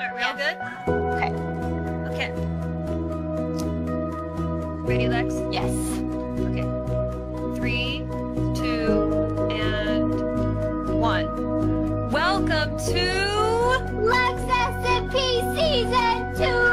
Alright, we all good? Okay. Okay. Ready, Lex? Yes. Okay. 3, 2, and 1. Welcome to Lux SMP Season 2!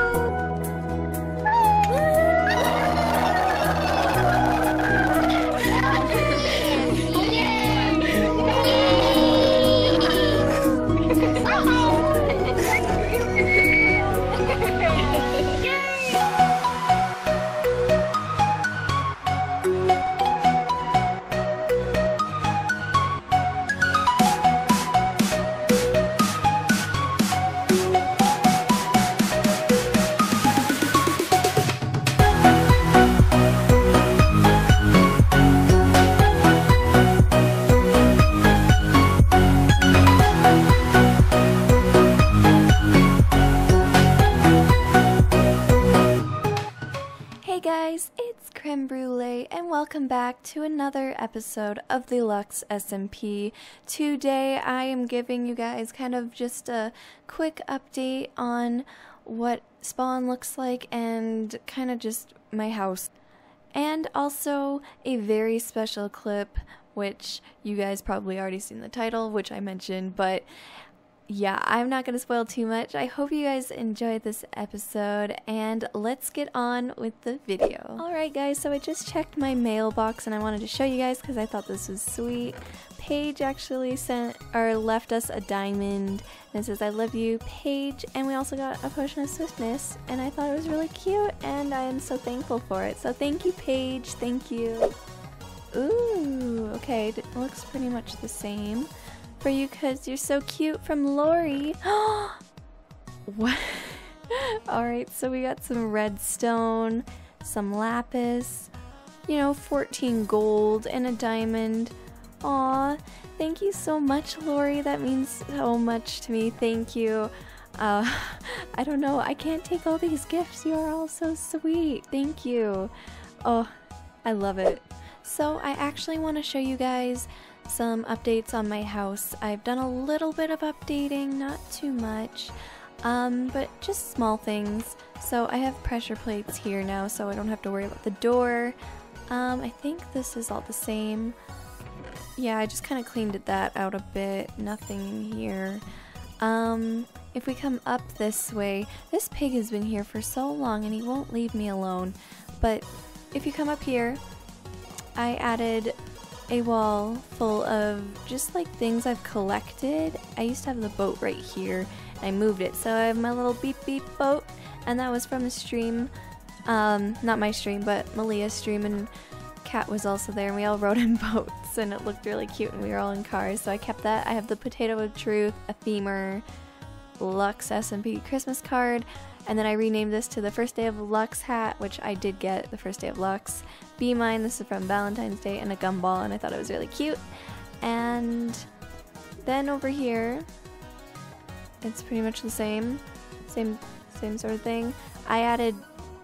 It's Creme Brulee and welcome back to another episode of the Lux SMP. Today I am giving you guys kind of just a quick update on what spawn looks like and kind of just my house. And also a very special clip, which you guys probably already seen the title, which I mentioned, but yeah, I'm not going to spoil too much. I hope you guys enjoyed this episode, and let's get on with the video. Alright guys, so I just checked my mailbox and I wanted to show you guys because I thought this was sweet. Paige actually sent or left us a diamond and it says, "I love you, Paige," and we also got a potion of swiftness, and I thought it was really cute and I am so thankful for it. So thank you, Paige. Thank you. Ooh, okay, it looks pretty much the same. For you, cause you're so cute, from Lori. What? Alright, so we got some redstone, some lapis, you know, 14 gold, and a diamond. Aw, thank you so much, Lori. That means so much to me. Thank you. I don't know, I can't take all these gifts. You are all so sweet. Thank you. Oh, I love it. So I actually want to show you guys some updates on my house. I've done a little bit of updating, not too much, but just small things. So I have pressure plates here now, so I don't have to worry about the door. I think this is all the same. Yeah, I just kind of cleaned that out a bit. Nothing in here. If we come up this way, this pig has been here for so long and he won't leave me alone. But if you come up here, I added a wall full of just like things I've collected. I used to have the boat right here and I moved it, so I have my little beep beep boat, and that was from the stream, not my stream but Malia's stream, and Kat was also there, and we all rode in boats and it looked really cute, and we were all in cars, so I kept that. I have the Potato of Truth, a femur, Lux SMP Christmas card, and then I renamed this to the First Day of Lux hat, which I did get the First Day of Lux. Be Mine, this is from Valentine's Day, and a gumball, and I thought it was really cute. And then over here, it's pretty much the same sort of thing. I added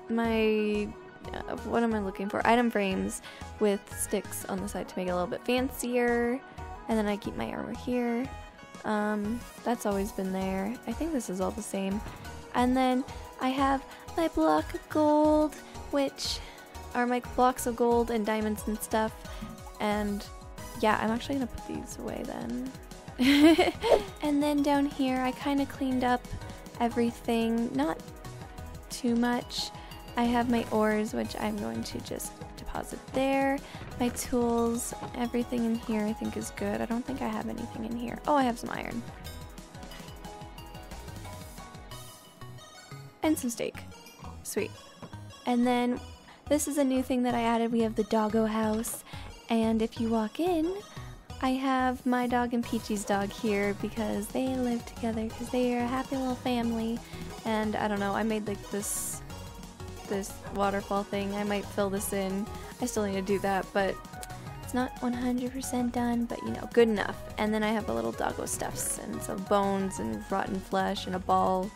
my, what am I looking for? Item frames with sticks on the side to make it a little bit fancier. And then I keep my armor here. That's always been there. I think this is all the same. And then I have my block of gold, which are my blocks of gold and diamonds and stuff. And yeah, I'm actually gonna put these away then. And then down here, I kind of cleaned up everything, not too much. I have my ores, which I'm going to just deposit there. My tools, everything in here I think is good. I don't think I have anything in here. Oh, I have some iron. And some steak. Sweet. And then this is a new thing that I added. We have the doggo house, and if you walk in, I have my dog and Peachy's dog here because they live together because they are a happy little family. And I don't know, I made like this waterfall thing. I might fill this in. I still need to do that, but it's not 100% done, but you know, good enough. And then I have a little doggo stuffs and some bones and rotten flesh and a ball.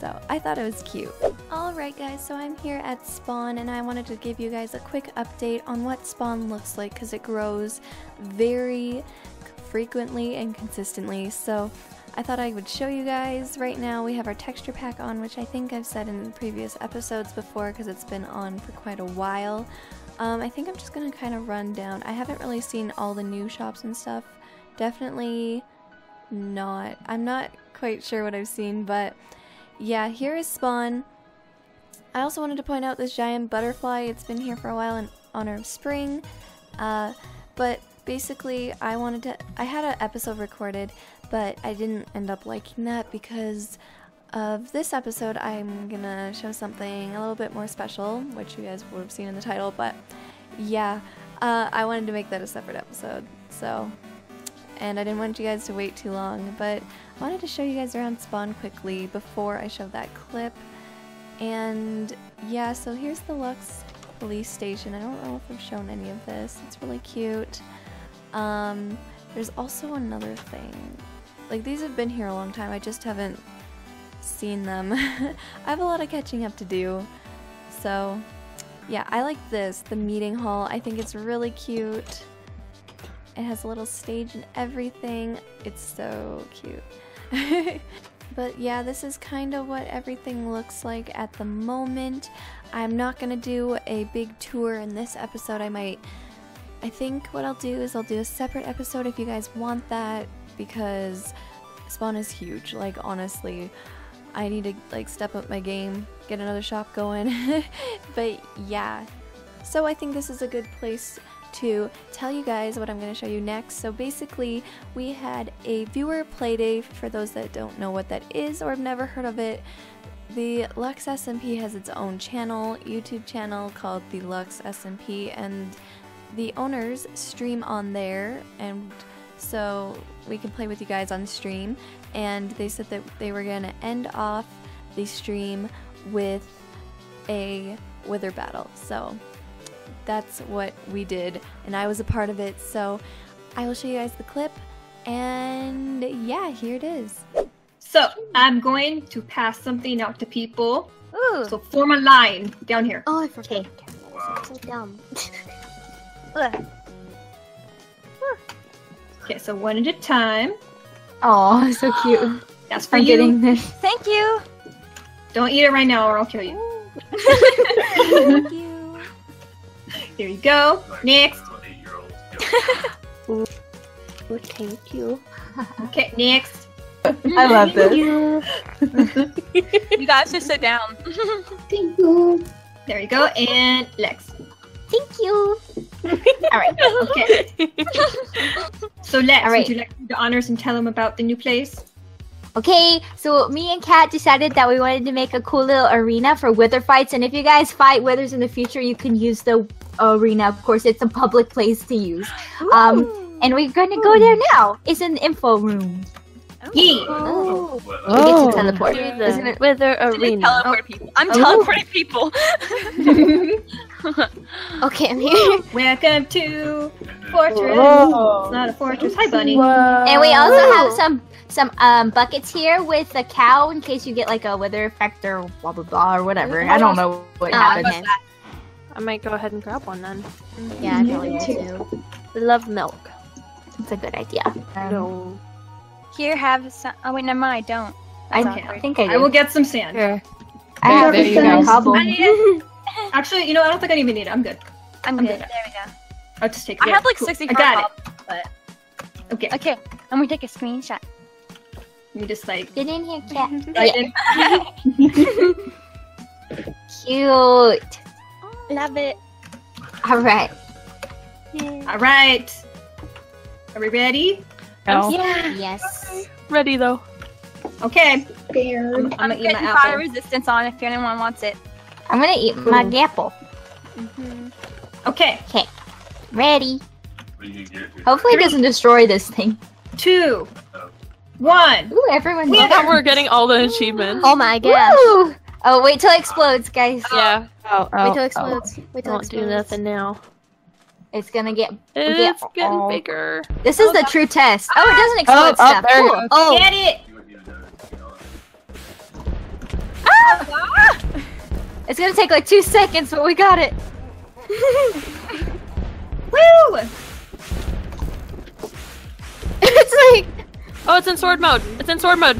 So I thought it was cute. Alright guys, so I'm here at spawn and I wanted to give you guys a quick update on what spawn looks like because it grows very frequently and consistently, so I thought I would show you guys. Right now we have our texture pack on, which I think I've said in previous episodes before because it's been on for quite a while. I think I'm just going to kind of run down. I haven't really seen all the new shops and stuff. Definitely not. I'm not quite sure what I've seen, but yeah, here is Spawn. I also wanted to point out this giant butterfly. It's been here for a while in honor of spring, but basically I had an episode recorded, but I didn't end up liking that because of this episode. I'm gonna show something a little bit more special, which you guys would have seen in the title, but yeah, I wanted to make that a separate episode, so, and I didn't want you guys to wait too long, but I wanted to show you guys around Spawn quickly before I show that clip. And yeah, so here's the Lux police station. I don't know if I've shown any of this. It's really cute. There's also another thing. Like, these have been here a long time. I just haven't seen them. I have a lot of catching up to do. So yeah, I like this, the meeting hall. I think it's really cute. It has a little stage and everything. It's so cute. But yeah, this is kind of what everything looks like at the moment. I'm not going to do a big tour in this episode. I think what I'll do is I'll do a separate episode if you guys want that, because Spawn is huge. Like, honestly, I need to, like, step up my game, get another shop going. But yeah, so I think this is a good place to tell you guys what I'm going to show you next. So basically, we had a viewer play day. For those that don't know what that is or have never heard of it, the Lux SMP has its own channel, YouTube channel called the Lux SMP, and the owners stream on there, and so we can play with you guys on stream. And they said that they were going to end off the stream with a wither battle, so that's what we did, and I was a part of it, so I will show you guys the clip, and yeah, here it is. So, I'm going to pass something out to people. Ooh. So, form a line down here. Oh, I forgot. So dumb. Okay, so one at a time. Oh, so cute. That's for you. I'm getting this. Thank you. Don't eat it right now or I'll kill you. Thank you. There you go. Next. Oh, thank you. Okay, next. I love this. You guys just sit down. Thank you. There you go. And Lex. Thank you. All right. Okay. So Lex, all right, would you like to do the honors and tell them about the new place? Okay, so me and Kat decided that we wanted to make a cool little arena for wither fights, and if you guys fight withers in the future, you can use the arena. Of course, it's a public place to use. And we're going to go there now. It's an info room. Oh. Yeah. Oh. Oh. We get to teleport. Isn't it wither arena? Teleport people. I'm teleporting people. Okay, I'm here. Welcome to Fortress. Whoa. It's not a fortress. Hi, bunny. Whoa. And we also have some buckets here with a cow in case you get like a wither effect or blah blah blah or whatever. I don't know what happened. I might go ahead and grab one then. Yeah, I probably too. We love milk. It's a good idea. No. Here, have some. Oh wait, no, I don't. I think I do. I will get some sand. Sure. I have there you go. I need it. Actually, you know, I don't think I even need it. I'm good. I'm good. There we go. I'll just take it. I have like 65. I got it. But... Okay. Okay. I'm gonna take a screenshot. You just like get in here, Cat. Cute. Love it. Alright. Yeah. Alright. Are we ready? No. Yeah. Yes. Okay. Ready though. Okay. I'm gonna eat my apple. Fire resistance on if anyone wants it. I'm gonna eat my apple. Okay. Okay. Ready. Hopefully it doesn't destroy this thing. 2, 1. Ooh, everyone. I thought we were getting all the achievements. Oh my gosh. Woo! Oh, wait till it explodes, guys. Yeah. Oh, wait till it explodes. Wait till it explodes. Don't do nothing now. It's gonna get. It's getting bigger. This is the true test. Oh, it doesn't explode stuff. Cool. Oh, get it. Ah! It's gonna take like 2 seconds, but we got it. Woo! Wait! Oh, it's in sword mode. It's in sword mode.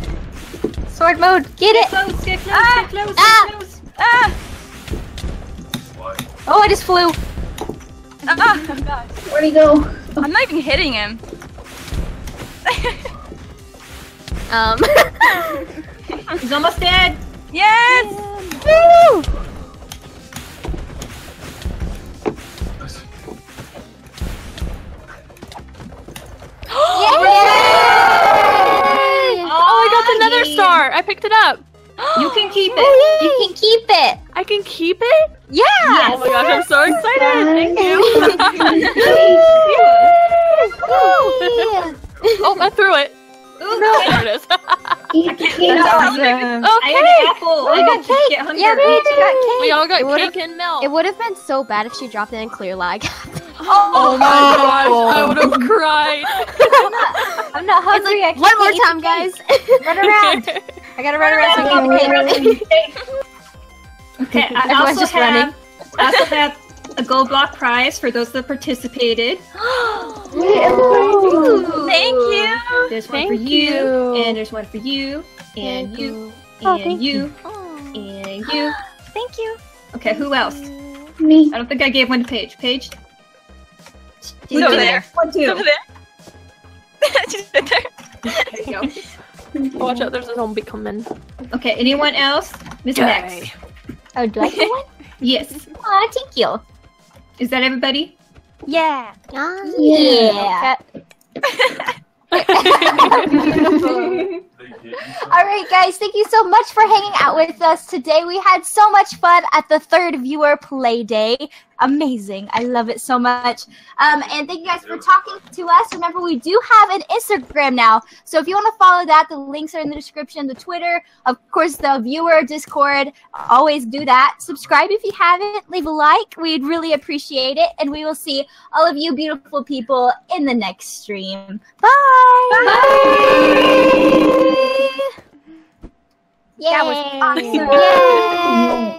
Sword mode. Get it! Get close, ah! Get close, ah! Get close. Ah! Oh, I just flew. Ah! Where'd he go? I'm not even hitting him. He's almost dead. Yes! Yeah. Woo! Yay! Oh, I got another star. I picked it up. You can keep it. Yay. You can keep it. I can keep it? Yeah. Yes. Oh my gosh, I'm so excited. Thank you. Oh, I threw it. Ooh, no. There it is. Eat cake. Awesome. Okay. I had an apple. We got cake. Yeah, we all got cake and milk. It would have been so bad if she dropped it in clear lag. Oh my gosh, I would have cried. I'm not hungry. Like, one more time, guys. Run around. I gotta run around so I can get the cake. Okay, I also have a gold block prize for those that participated. Ooh, thank you. There's one for you, and there's one for you, and you, and you, and you. Thank you. Okay, who else? Me. I don't think I gave one to Paige. Paige? She's over there. One, two. Over there. She's over there. There you go. Watch out, there's a zombie coming. Okay, anyone else? Miss Max. Oh, do I get one? Yes. Aw, thank you. Is that everybody? Yeah. Yeah. Alright guys, thank you so much for hanging out with us today. We had so much fun at the third viewer play day. Amazing. I love it so much. And thank you guys for talking to us. Remember, we do have an Instagram now. So if you want to follow that, the links are in the description. The Twitter, of course, the viewer Discord. Always do that. Subscribe if you haven't. Leave a like. We'd really appreciate it. And we will see all of you beautiful people in the next stream. Bye! Bye! Bye. Yay. That was awesome. Yay.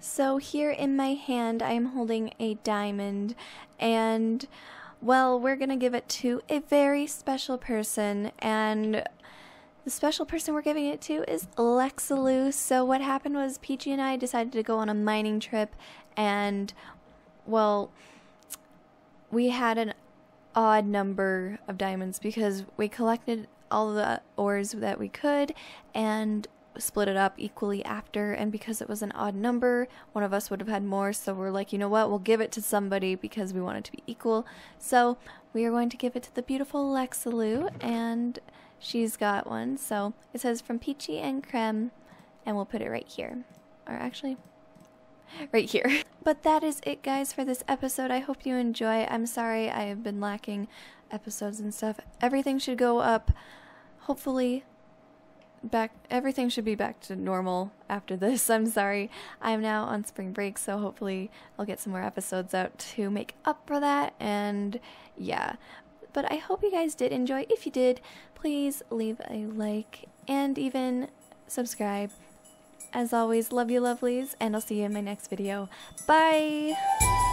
So here in my hand, I am holding a diamond, and, well, we're going to give it to a very special person, and the special person we're giving it to is Lexaloo. So what happened was Peachy and I decided to go on a mining trip, and, well, we had an odd number of diamonds because we collected all the ores that we could, and split it up equally after, and because it was an odd number, one of us would have had more, so we're like, you know what, we'll give it to somebody because we want it to be equal. So we are going to give it to the beautiful Lexaloo, and she's got one. So it says from Peachy and Creme, and we'll put it right here, or actually right here. But that is it, guys, for this episode. I hope you enjoy. I'm sorry I have been lacking episodes and stuff. Everything should go up, hopefully. Everything should be back to normal after this. I'm sorry. I'm now on spring break, so hopefully I'll get some more episodes out to make up for that. And yeah, but I hope you guys did enjoy. If you did, please leave a like and even subscribe. As always, love you lovelies, and I'll see you in my next video. Bye!